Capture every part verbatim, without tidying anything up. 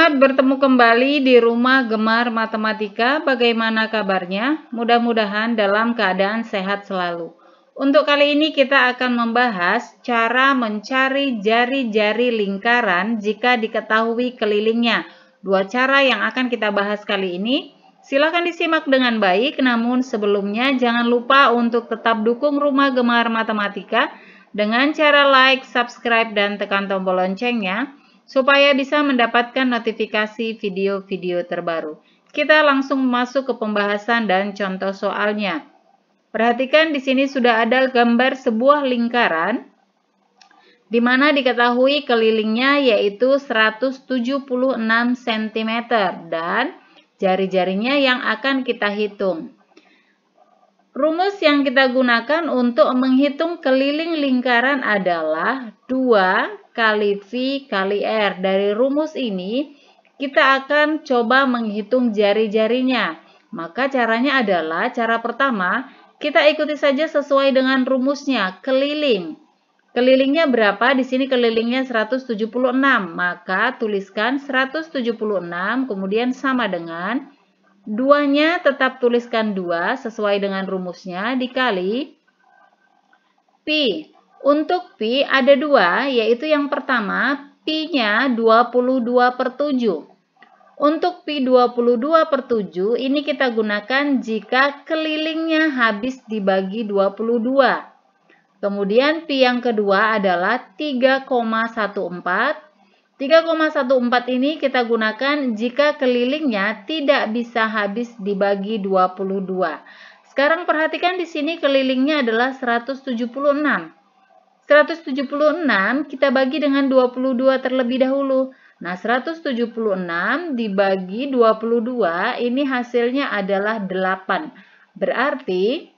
Selamat bertemu kembali di Rumah Gemar Matematika. Bagaimana kabarnya? Mudah-mudahan dalam keadaan sehat selalu. Untuk kali ini kita akan membahas cara mencari jari-jari lingkaran jika diketahui kelilingnya. Dua cara yang akan kita bahas kali ini. Silakan disimak dengan baik, namun sebelumnya jangan lupa untuk tetap dukung Rumah Gemar Matematika dengan cara like, subscribe, dan tekan tombol loncengnya, supaya bisa mendapatkan notifikasi video-video terbaru. Kita langsung masuk ke pembahasan dan contoh soalnya. Perhatikan di sini sudah ada gambar sebuah lingkaran di mana diketahui kelilingnya yaitu seratus tujuh puluh enam sentimeter dan jari-jarinya yang akan kita hitung. Rumus yang kita gunakan untuk menghitung keliling lingkaran adalah dua kali V kali R. Dari rumus ini kita akan coba menghitung jari-jarinya. Maka caranya adalah, cara pertama kita ikuti saja sesuai dengan rumusnya, keliling. Kelilingnya berapa? Di sini kelilingnya seratus tujuh puluh enam. Maka tuliskan seratus tujuh puluh enam kemudian sama dengan duanya, tetap tuliskan dua sesuai dengan rumusnya, dikali pi. Untuk pi ada dua, yaitu yang pertama pi-nya dua puluh dua per tujuh. Untuk pi dua puluh dua per tujuh ini kita gunakan jika kelilingnya habis dibagi dua puluh dua. Kemudian pi yang kedua adalah tiga koma satu empat. tiga koma satu empat ini kita gunakan jika kelilingnya tidak bisa habis dibagi dua puluh dua. Sekarang perhatikan di sini kelilingnya adalah seratus tujuh puluh enam. seratus tujuh puluh enam kita bagi dengan dua puluh dua terlebih dahulu. Nah, seratus tujuh puluh enam dibagi dua puluh dua ini hasilnya adalah delapan. Berarti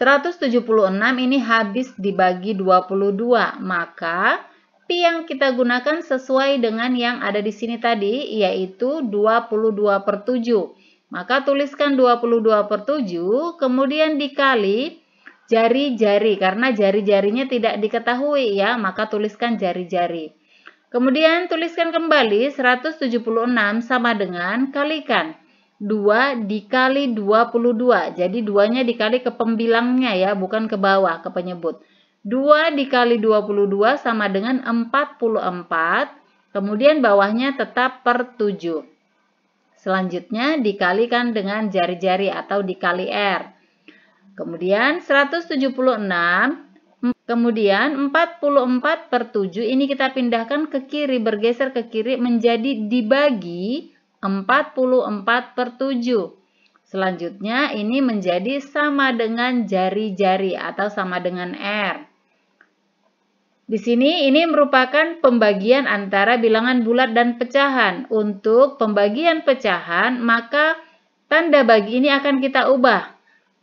seratus tujuh puluh enam ini habis dibagi dua puluh dua. Maka pi yang kita gunakan sesuai dengan yang ada di sini tadi, yaitu dua puluh dua per tujuh. Maka tuliskan dua puluh dua per tujuh kemudian dikali jari-jari, karena jari-jarinya tidak diketahui ya, maka tuliskan jari-jari. Kemudian tuliskan kembali seratus tujuh puluh enam sama dengan, kalikan dua dikali dua puluh dua. Jadi duanya dikali ke pembilangnya ya, bukan ke bawah, ke penyebut. dua dikali dua puluh dua sama dengan empat puluh empat, kemudian bawahnya tetap per tujuh. Selanjutnya dikalikan dengan jari-jari atau dikali R. Kemudian seratus tujuh puluh enam, kemudian empat puluh empat per tujuh ini kita pindahkan ke kiri, bergeser ke kiri menjadi dibagi empat puluh empat per tujuh. Selanjutnya ini menjadi sama dengan jari-jari atau sama dengan R. Di sini ini merupakan pembagian antara bilangan bulat dan pecahan. Untuk pembagian pecahan maka tanda bagi ini akan kita ubah.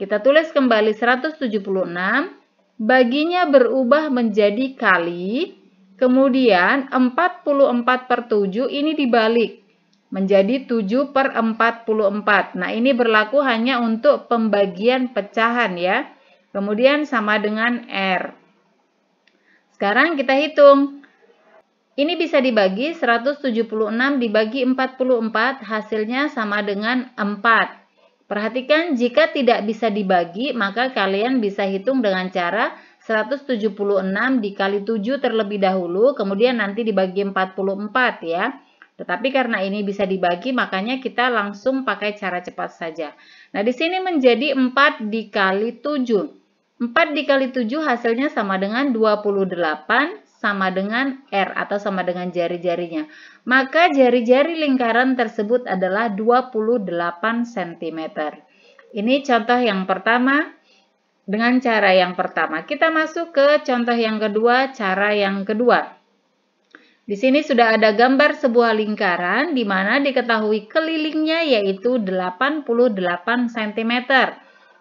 Kita tulis kembali seratus tujuh puluh enam, baginya berubah menjadi kali, kemudian empat puluh empat per tujuh ini dibalik, menjadi tujuh per empat puluh empat. Nah, ini berlaku hanya untuk pembagian pecahan ya, kemudian sama dengan R. Sekarang kita hitung, ini bisa dibagi, seratus tujuh puluh enam dibagi empat puluh empat, hasilnya sama dengan empat. Perhatikan, jika tidak bisa dibagi, maka kalian bisa hitung dengan cara seratus tujuh puluh enam dikali tujuh terlebih dahulu, kemudian nanti dibagi empat puluh empat ya. Tetapi karena ini bisa dibagi, makanya kita langsung pakai cara cepat saja. Nah, di sini menjadi empat dikali tujuh. empat dikali tujuh hasilnya sama dengan dua puluh delapan, sama dengan R atau sama dengan jari-jarinya. Maka jari-jari lingkaran tersebut adalah dua puluh delapan sentimeter. Ini contoh yang pertama dengan cara yang pertama. Kita masuk ke contoh yang kedua, cara yang kedua. Di sini sudah ada gambar sebuah lingkaran di mana diketahui kelilingnya yaitu delapan puluh delapan sentimeter.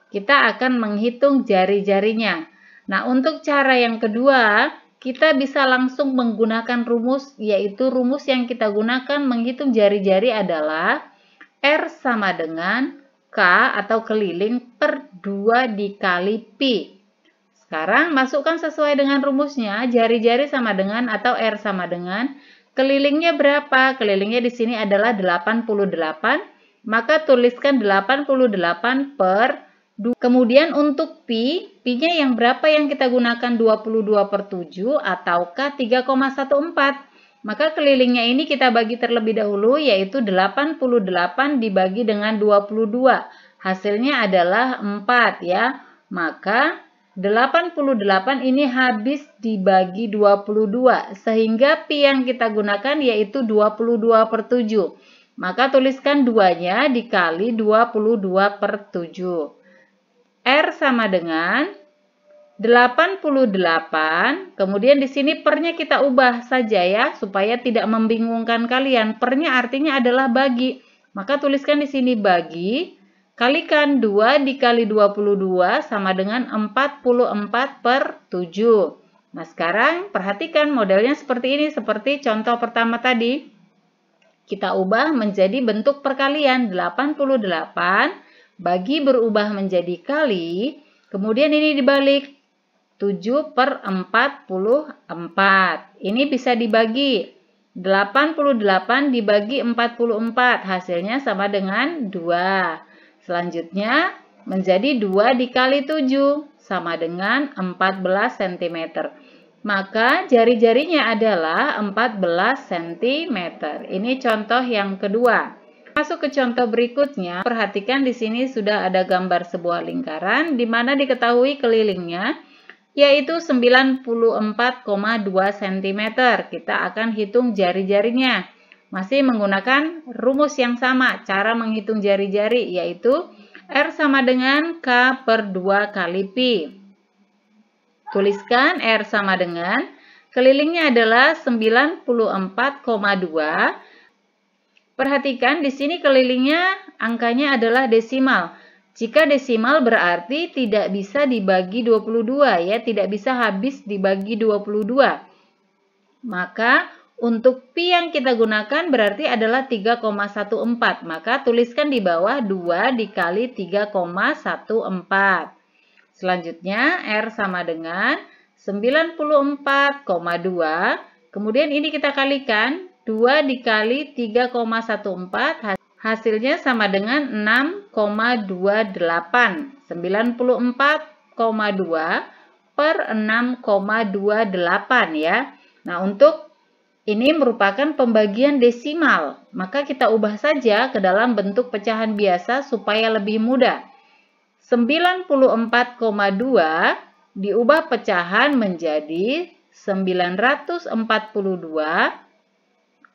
Kita akan menghitung jari-jarinya. Nah, untuk cara yang kedua, kita bisa langsung menggunakan rumus, yaitu rumus yang kita gunakan menghitung jari-jari adalah R sama dengan K atau keliling per dua dikali pi. Sekarang masukkan sesuai dengan rumusnya, jari-jari sama dengan atau R sama dengan K Kelilingnya berapa? Kelilingnya di sini adalah delapan puluh delapan. Maka tuliskan delapan puluh delapan per dua. Kemudian untuk pi, pi-nya yang berapa yang kita gunakan? dua puluh dua per tujuh ataukah tiga koma satu empat. Maka kelilingnya ini kita bagi terlebih dahulu, yaitu delapan puluh delapan dibagi dengan dua puluh dua. Hasilnya adalah empat ya. Maka delapan puluh delapan ini habis dibagi dua puluh dua. Sehingga pi yang kita gunakan yaitu dua puluh dua per tujuh. Maka tuliskan dua-nya dikali dua puluh dua per tujuh. R sama dengan delapan puluh delapan, kemudian di sini pernya kita ubah saja ya, supaya tidak membingungkan kalian. Pernya artinya adalah bagi, maka tuliskan di sini bagi, kalikan dua dikali dua puluh dua sama dengan empat puluh empat per tujuh. Nah sekarang perhatikan modelnya seperti ini, seperti contoh pertama tadi. Kita ubah menjadi bentuk perkalian, delapan puluh delapan, bagi berubah menjadi kali, kemudian ini dibalik. tujuh per empat puluh empat. Ini bisa dibagi. delapan puluh delapan dibagi empat puluh empat. Hasilnya sama dengan dua. Selanjutnya menjadi dua dikali tujuh. Sama dengan empat belas sentimeter. Maka jari-jarinya adalah empat belas sentimeter. Ini contoh yang kedua. Masuk ke contoh berikutnya. Perhatikan di sini sudah ada gambar sebuah lingkaran. Di mana diketahui kelilingnya yaitu sembilan puluh empat koma dua sentimeter. Kita akan hitung jari-jarinya. Masih menggunakan rumus yang sama, cara menghitung jari-jari, yaitu R sama dengan K per dua kali pi. Tuliskan R sama dengan, kelilingnya adalah sembilan puluh empat koma dua. Perhatikan di sini kelilingnya angkanya adalah desimal. Jika desimal berarti tidak bisa dibagi dua puluh dua ya, tidak bisa habis dibagi dua puluh dua. Maka untuk pi yang kita gunakan berarti adalah tiga koma satu empat. Maka tuliskan di bawah dua dikali tiga koma satu empat. Selanjutnya R sama dengan sembilan puluh empat koma dua. Kemudian ini kita kalikan dua dikali tiga koma satu empat. Hasilnya sama dengan enam koma dua delapan. sembilan puluh empat koma dua per enam koma dua delapan ya. Nah untuk ini merupakan pembagian desimal. Maka kita ubah saja ke dalam bentuk pecahan biasa supaya lebih mudah. sembilan puluh empat koma dua diubah pecahan menjadi sembilan ratus empat puluh dua.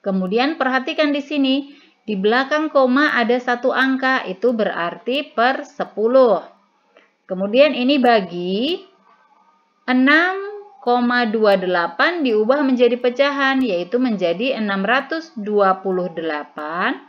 Kemudian perhatikan di sini. Di belakang koma ada satu angka, itu berarti per sepuluh. Kemudian ini bagi enam koma dua delapan diubah menjadi pecahan, yaitu menjadi enam ratus dua puluh delapan.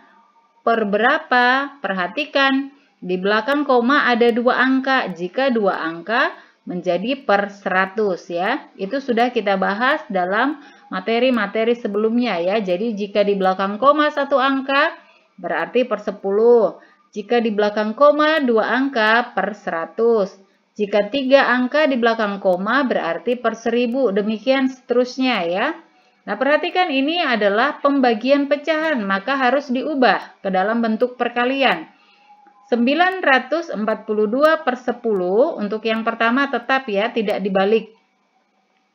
Per berapa? Perhatikan, di belakang koma ada dua angka, jika dua angka menjadi per seratus ya. Itu sudah kita bahas dalam materi-materi sebelumnya ya. Jadi jika di belakang koma satu angka berarti per sepuluh. Jika di belakang koma dua angka per seratus. Jika tiga angka di belakang koma berarti per seribu. Demikian seterusnya ya. Nah perhatikan ini adalah pembagian pecahan, maka harus diubah ke dalam bentuk perkalian. sembilan ratus empat puluh dua per sepuluh untuk yang pertama tetap ya, tidak dibalik.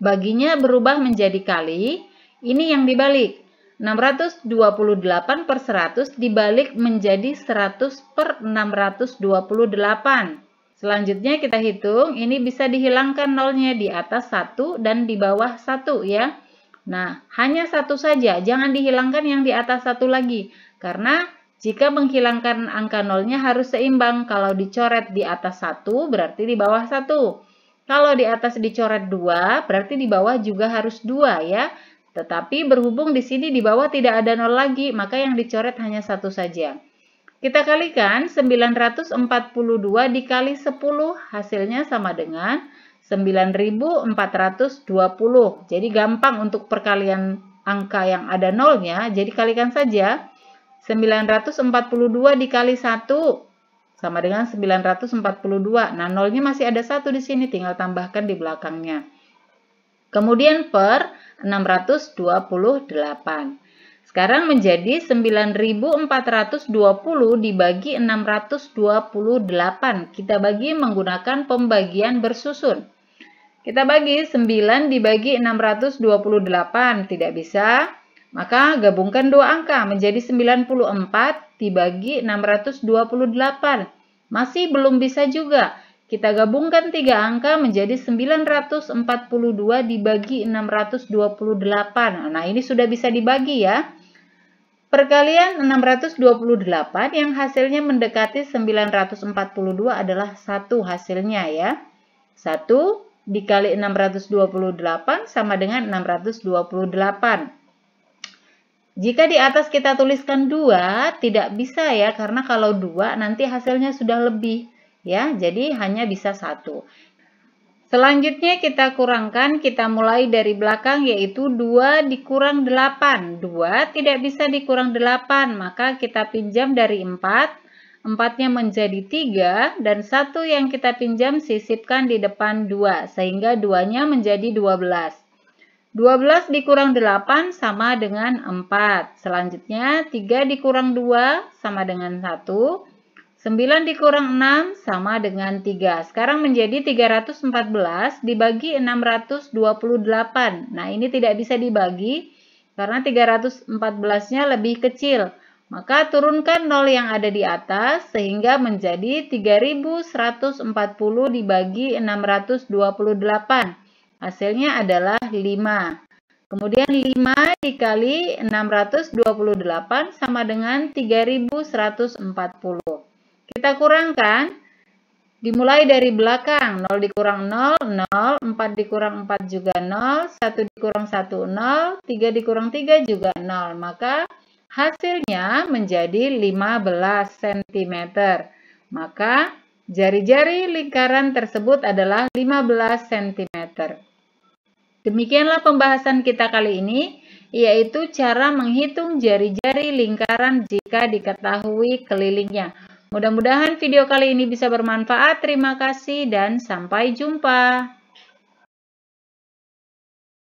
Baginya berubah menjadi kali, ini yang dibalik. enam ratus dua puluh delapan per seratus dibalik menjadi seratus per enam ratus dua puluh delapan. Selanjutnya kita hitung, ini bisa dihilangkan nolnya di atas satu dan di bawah satu ya. Nah, hanya satu saja, jangan dihilangkan yang di atas satu lagi, karena jika menghilangkan angka nolnya harus seimbang. Kalau dicoret di atas satu berarti di bawah satu. Kalau di atas dicoret dua berarti di bawah juga harus dua ya. Tetapi berhubung di sini di bawah tidak ada nol lagi, maka yang dicoret hanya satu saja. Kita kalikan sembilan ratus empat puluh dua dikali sepuluh, hasilnya sama dengan sembilan ribu empat ratus dua puluh. Jadi gampang untuk perkalian angka yang ada nolnya, jadi kalikan saja. sembilan ratus empat puluh dua dikali satu sama dengan sembilan ratus empat puluh dua. Nah, nolnya masih ada satu di sini, tinggal tambahkan di belakangnya. Kemudian per enam ratus dua puluh delapan. Sekarang menjadi sembilan ribu empat ratus dua puluh dibagi enam ratus dua puluh delapan. Kita bagi menggunakan pembagian bersusun. Kita bagi sembilan dibagi enam ratus dua puluh delapan, tidak bisa. Maka gabungkan dua angka menjadi sembilan puluh empat dibagi enam ratus dua puluh delapan. Masih belum bisa juga. Kita gabungkan tiga angka menjadi sembilan ratus empat puluh dua dibagi enam ratus dua puluh delapan. Nah, ini sudah bisa dibagi ya. Perkalian enam ratus dua puluh delapan yang hasilnya mendekati sembilan ratus empat puluh dua adalah satu hasilnya ya. satu dikali enam ratus dua puluh delapan sama dengan enam ratus dua puluh delapan. Jika di atas kita tuliskan dua, tidak bisa ya, karena kalau dua nanti hasilnya sudah lebih, ya, jadi hanya bisa satu. Selanjutnya kita kurangkan, kita mulai dari belakang yaitu dua dikurang delapan. dua tidak bisa dikurang delapan, maka kita pinjam dari empat, empat-nya menjadi tiga, dan satu yang kita pinjam sisipkan di depan dua, sehingga dua-nya menjadi dua belas. dua belas dikurang delapan sama dengan empat. Selanjutnya tiga dikurang dua sama dengan satu. sembilan dikurang enam sama dengan tiga. Sekarang menjadi tiga ratus empat belas dibagi enam ratus dua puluh delapan. Nah, ini tidak bisa dibagi karena tiga ratus empat belas-nya lebih kecil. Maka turunkan nol yang ada di atas sehingga menjadi tiga ribu seratus empat puluh dibagi enam ratus dua puluh delapan. Hasilnya adalah lima. Kemudian lima dikali enam ratus dua puluh delapan sama dengan tiga ribu seratus empat puluh. Kita kurangkan, dimulai dari belakang. nol dikurang nol, nol. empat dikurang empat juga nol. satu dikurang satu, nol. tiga dikurang tiga juga nol. Maka hasilnya menjadi lima belas sentimeter. Maka jari-jari lingkaran tersebut adalah lima belas sentimeter. Demikianlah pembahasan kita kali ini, yaitu cara menghitung jari-jari lingkaran jika diketahui kelilingnya. Mudah-mudahan video kali ini bisa bermanfaat. Terima kasih dan sampai jumpa.